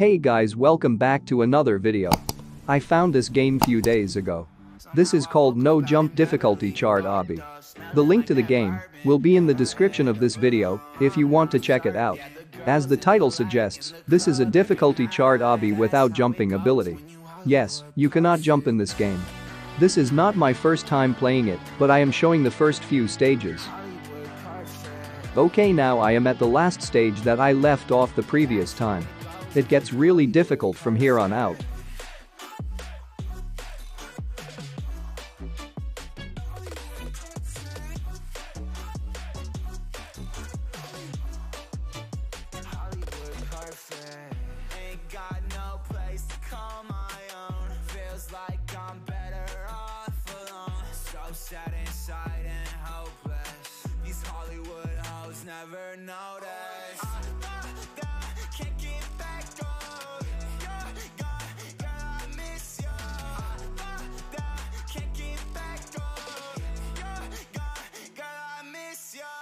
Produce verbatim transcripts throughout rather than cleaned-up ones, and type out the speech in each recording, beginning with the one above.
Hey guys, welcome back to another video. I found this game few days ago. This is called No Jump Difficulty Chart Obby. The link to the game will be in the description of this video if you want to check it out. As the title suggests, this is a difficulty chart obby without jumping ability. Yes, you cannot jump in this game. This is not my first time playing it, but I am showing the first few stages. Okay, now I am at the last stage that I left off the previous time. It gets really difficult from here on out. Never notice. I'm not that, can't get back on. You're gone, girl, I miss you. I'm not that, can't get back on. You're gone, girl, I miss you.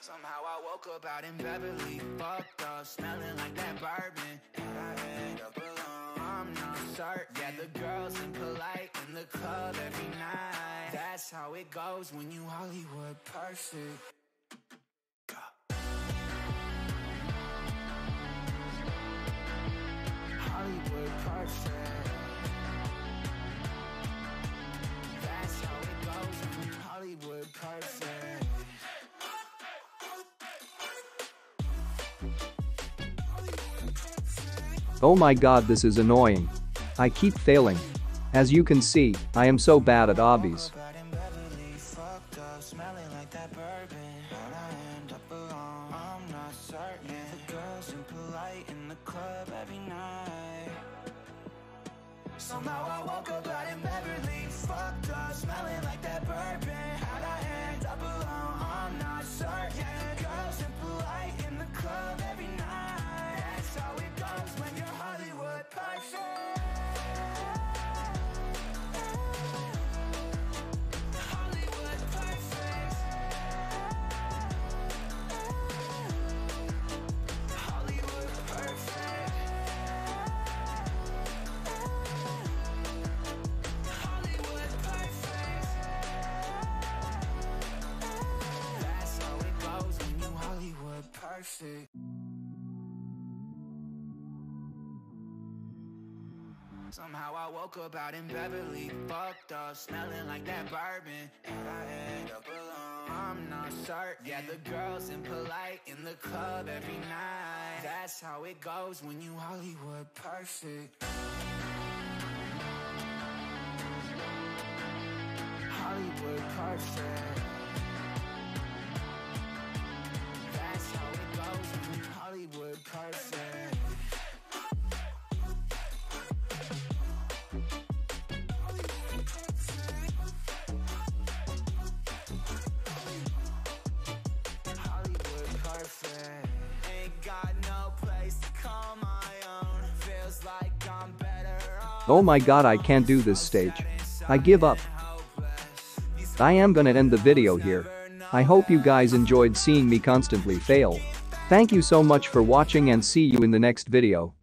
Somehow I woke up out in Beverly, fucked up, smelling like that bourbon. And I end up alone, I'm not certain. Yeah, the girls impolite in the club every night. That's how it goes when you Hollywood person. That's how it goes when you're Hollywood person. Oh my god, this is annoying. I keep failing. As you can see, I am so bad at obbies. Somehow I woke up out in Beverly, fucked up, smelling like that bourbon. How'd I end up alone? I'm not certain. Girls impolite in the club every night. That's how it goes when you're Hollywood person. Hollywood person. Hollywood person. Somehow I woke up out in Beverly, fucked up, smelling like that bourbon. And I end up alone, I'm not certain. Yeah, the girls impolite in the club every night. That's how it goes when you Hollywood perfect. Hollywood perfect. That's how it goes when you Hollywood perfect. Oh my god, I can't do this stage. I give up. I am gonna end the video here. I hope you guys enjoyed seeing me constantly fail. Thank you so much for watching and see you in the next video.